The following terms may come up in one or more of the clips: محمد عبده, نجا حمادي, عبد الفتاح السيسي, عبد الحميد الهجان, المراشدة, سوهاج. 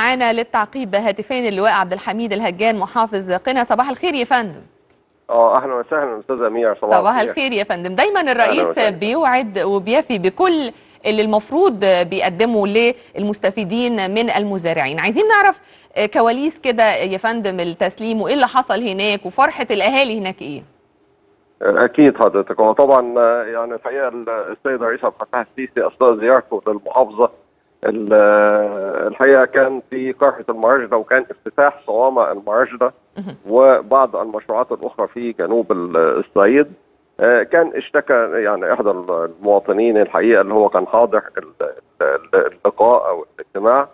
معنا للتعقيب بهاتفين اللواء عبد الحميد الهجان محافظ قنا. صباح الخير يا فندم. اهلا وسهلا استاذ امير. صباح الخير يا فندم. دايما الرئيس بيوعد وبيفي بكل اللي المفروض بيقدمه للمستفيدين من المزارعين. عايزين نعرف كواليس كده يا فندم التسليم، وايه اللي حصل هناك، وفرحة الاهالي هناك ايه؟ اكيد حضرتك، هو طبعا يعني الحقيقه السيد الرئيس عبد الفتاح السيسي اثناء زيارته للمحافظه الحقيقه كان في قرية المراشدة، وكان افتتاح صوامع المراشدة وبعض المشروعات الاخرى في جنوب الصعيد. كان اشتكى يعني احدى المواطنين الحقيقه اللي هو كان حاضر اللقاء او الاجتماع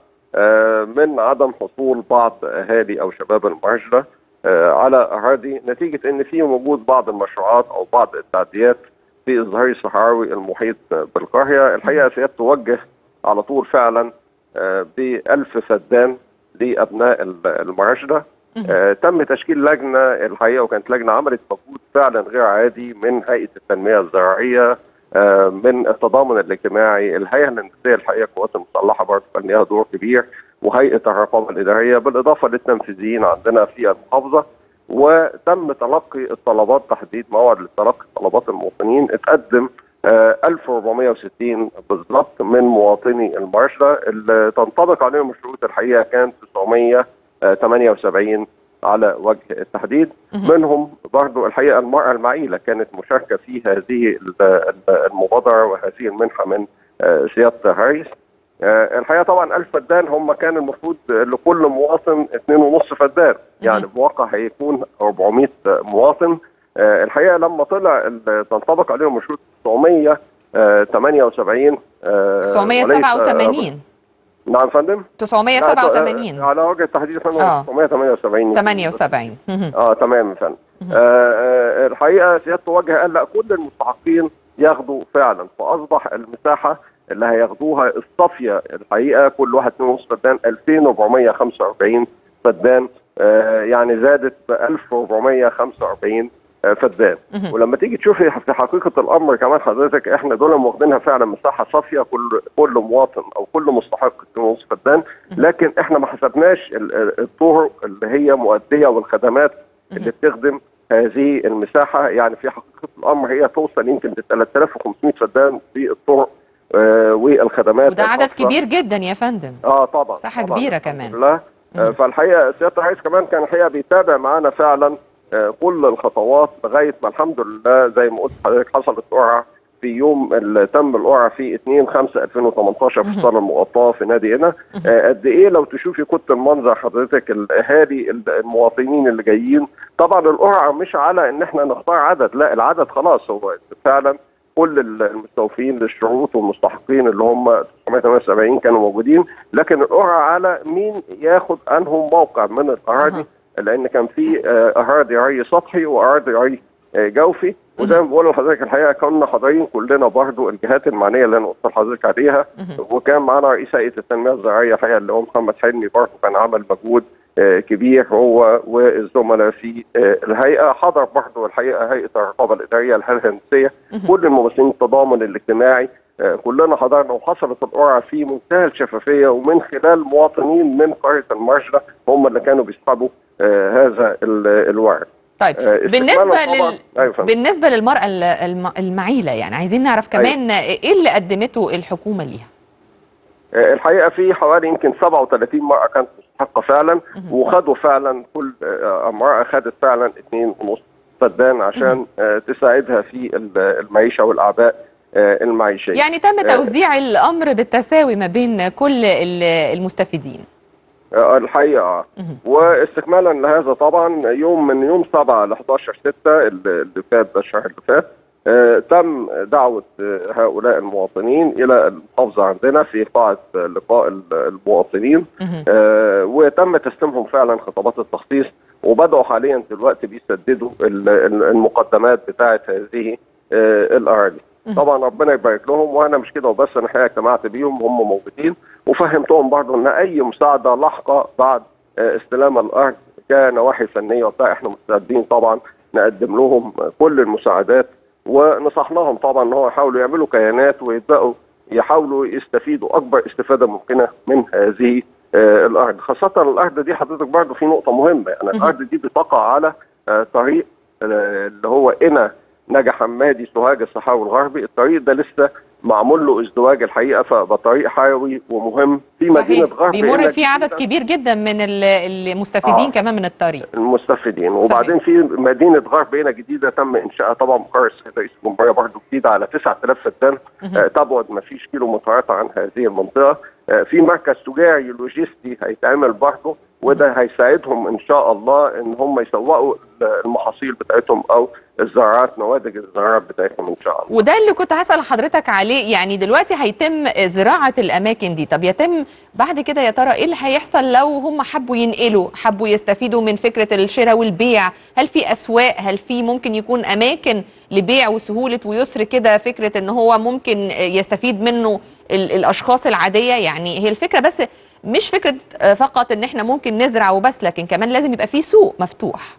من عدم حصول بعض اهالي او شباب المراشدة على اراضي نتيجه ان في وجود بعض المشروعات او بعض التعديات في الظهير الصحراوي المحيط بالقريه. الحقيقه سيادته وجه على طول فعلا ب1000 فدان لابناء المراشده. تم تشكيل لجنه الحقيقه، وكانت لجنه عملت مجهود فعلا غير عادي من هيئه التنميه الزراعيه، من التضامن الاجتماعي، الهيئه الهندسيه الحقيقه، القوات المسلحه برضه كان ليها دور كبير، وهيئه الرقابه الاداريه، بالاضافه للتنفيذيين عندنا في المحافظه. وتم تلقي الطلبات، تحديد موعد لتلقي طلبات المواطنين. اتقدم 1460 بالضبط من مواطني المراشدة، اللي تنطبق عليهم الشروط الحقيقه كان 978 على وجه التحديد. منهم برضه الحقيقه المراه المعيله كانت مشاركه في هذه المبادره وهذه المنحه من سياده هاريس. الحقيقه طبعا 1000 فدان هم كان المفروض لكل مواطن 2.5 فدان، يعني بواقع هيكون 400 مواطن. الحقيقه لما طلع تنطبق عليهم الشروط 978 987 نعم فندم 987 على وجه التحديد فندم 978 تمام فندم. الحقيقه سيادته وجه قال لا، كل المستحقين ياخدوا فعلا، فاصبح المساحه اللي هياخدوها الصافيه الحقيقه كل واحد 2.5 فدان 2445 فدان، يعني زادت ب 1445 فدان. ولما تيجي تشوفي في حقيقه الامر كمان حضرتك، احنا دول واخدينها فعلا مساحه صافيه، كل مواطن او كل مستحق 2.5 فدان، لكن احنا ما حسبناش الطرق اللي هي مؤديه والخدمات اللي بتخدم هذه المساحه. يعني في حقيقه الامر هي توصل يمكن ل 3500 فدان في الطرق والخدمات، وده عدد كبير جدا يا فندم. طبعا مساحه كبيره كمان. فالحقيقه سياده الرئيس كمان كان الحقيقه بيتابع معانا فعلا كل الخطوات لغايه ما الحمد لله زي ما قلت لحضرتك حصلت قرعه في يوم اللي تم القرعه في 2/5/2018 في الصاله المغطاه في نادي هنا. قد ايه لو تشوفي كنت المنظر حضرتك، الاهالي المواطنين اللي جايين. طبعا القرعه مش على ان احنا نختار عدد، لا، العدد خلاص هو فعلا كل المستوفين للشروط والمستحقين اللي هم 978 كانوا موجودين، لكن القرعه على مين ياخد انهم موقع من الاراضي، لان كان في اراضي ري سطحي واراضي ري جوفي. وزي ما بقول لحضرتك الحقيقه كنا حاضرين كلنا برضو الجهات المعنيه اللي انا قلت لحضرتك عليها، وكان معانا رئيس هيئه التنميه الزراعيه الحقيقه اللي هو محمد حلمي، برضو كان عمل مجهود كبير هو والزملاء في الهيئه. حضر برضو الحقيقه هيئه الرقابه الاداريه، الهيئه الهندسيه، كل الممثلين، التضامن الاجتماعي، كلنا حضرنا. وحصلت القرعه في منتهى الشفافيه، ومن خلال مواطنين من قريه المراشدة هم اللي كانوا بيسحبوا هذا الورق. طيب بالنسبه للمراه المعيله، يعني عايزين نعرف كمان ايه اللي قدمته الحكومه ليها. الحقيقه في حوالي يمكن 37 مرأة كانت مستحقه فعلا، وخدوا فعلا كل امرأة خدت فعلا 2.5 فدان عشان تساعدها في المعيشه والاعباء المعيشيه. يعني تم توزيع الامر بالتساوي ما بين كل المستفيدين. الحقيقه واستكمالا لهذا طبعا من يوم 7/11/6 اللي فات، ده الشهر اللي فات، تم دعوه هؤلاء المواطنين الى المحافظه عندنا في قاعه لقاء المواطنين، وتم تسليمهم فعلا خطابات التخصيص، وبداوا حاليا دلوقتي بيسددوا المقدمات بتاعه هذه الاراضي. طبعا ربنا يبارك لهم. وانا مش كده وبس، انا الحقيقه اجتمعت بيهم وهم موجودين، وفهمتهم برضه ان اي مساعده لاحقه بعد استلام الارض كنواحي فنيه وبتاع، احنا مستعدين طبعا نقدم لهم كل المساعدات. ونصحناهم طبعا ان هو يحاولوا يعملوا كيانات ويبداوا يحاولوا يستفيدوا اكبر استفاده ممكنه من هذه الارض، خاصه الارض دي حضرتك برضه في نقطه مهمه، يعني الارض دي بتقع على طريق اللي هو نجا حمادي سوهاج الصحراوي الغربي. الطريق ده لسه معمول له ازدواج الحقيقه، فبقى طريق حيوي ومهم في مدينه غرب بيمر فيه عدد كبير جدا من المستفيدين كمان من الطريق وبعدين في مدينه غرب هنا جديده تم انشائها طبعا مقر السيد رئيس الجمهوريه برضه جديده على 9000 فدان تبعد ما فيش كيلو مترات عن هذه المنطقه. في مركز تجاري لوجستي هيتعمل برضه، وده هيساعدهم ان شاء الله ان هم يسوقوا المحاصيل بتاعتهم او الزراعات، نوادج الزراعات بتاعتهم ان شاء الله. وده اللي كنت هسأل حضرتك عليه، يعني دلوقتي هيتم زراعه الاماكن دي، طب يتم بعد كده يا ترى ايه اللي هيحصل لو هم حبوا ينقلوا، حبوا يستفيدوا من فكره الشراء والبيع؟ هل في اسواق؟ هل في ممكن يكون اماكن لبيع وسهوله ويسر كده، فكره ان هو ممكن يستفيد منه الاشخاص العاديه؟ يعني هي الفكره بس مش فكرة فقط ان احنا ممكن نزرع وبس، لكن كمان لازم يبقى في سوق مفتوح.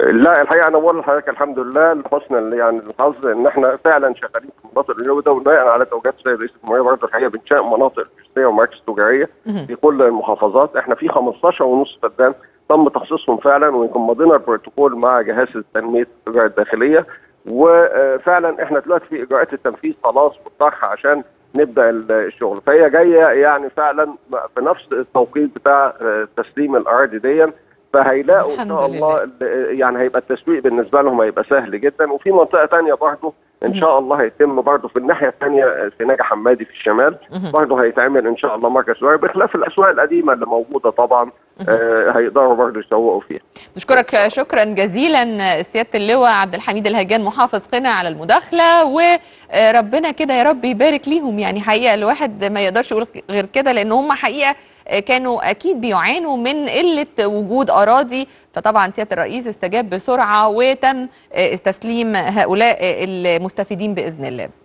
لا الحقيقه انا بقول لحضرتك الحمد لله لحسن يعني الحظ ان احنا فعلا شغالين في مناطق الجنوب ده، وبناء على توجيهات السيد رئيس الجمهوريه برضه الحقيقه بنشاء مناطق لوجستيه ومراكز تجاريه في كل المحافظات. احنا في 15.5 فدان تم تخصيصهم فعلا، ويمكن مضينا البروتوكول مع جهاز تنميه التجاره الداخليه، وفعلا احنا دلوقتي في اجراءات التنفيذ خلاص والطرح عشان نبدا الشغل. فهي جايه يعني فعلا في نفس التوقيت بتاع تسليم الاراضي دي، فهيلاقوا ان شاء الله يعني هيبقى التسويق بالنسبه لهم هيبقى سهل جدا. وفي منطقه ثانيه برضه ان شاء الله هيتم برضه في الناحيه الثانيه في نجا حمادي في الشمال برضه هيتعمل ان شاء الله مركز تجاري، بخلاف الاسواق القديمه اللي موجوده طبعا هيقدروا برضه يسوقوا فيها. بشكرك شكرا جزيلا سياده اللواء عبد الحميد الهجان محافظ قنا على المداخله، وربنا كده يا رب يبارك ليهم. يعني حقيقه الواحد ما يقدرش يقول غير كده، لان هم حقيقه كانوا اكيد بيعانوا من قله وجود اراضي، فطبعا سياده الرئيس استجاب بسرعه وتم تسليم هؤلاء المستفيدين باذن الله.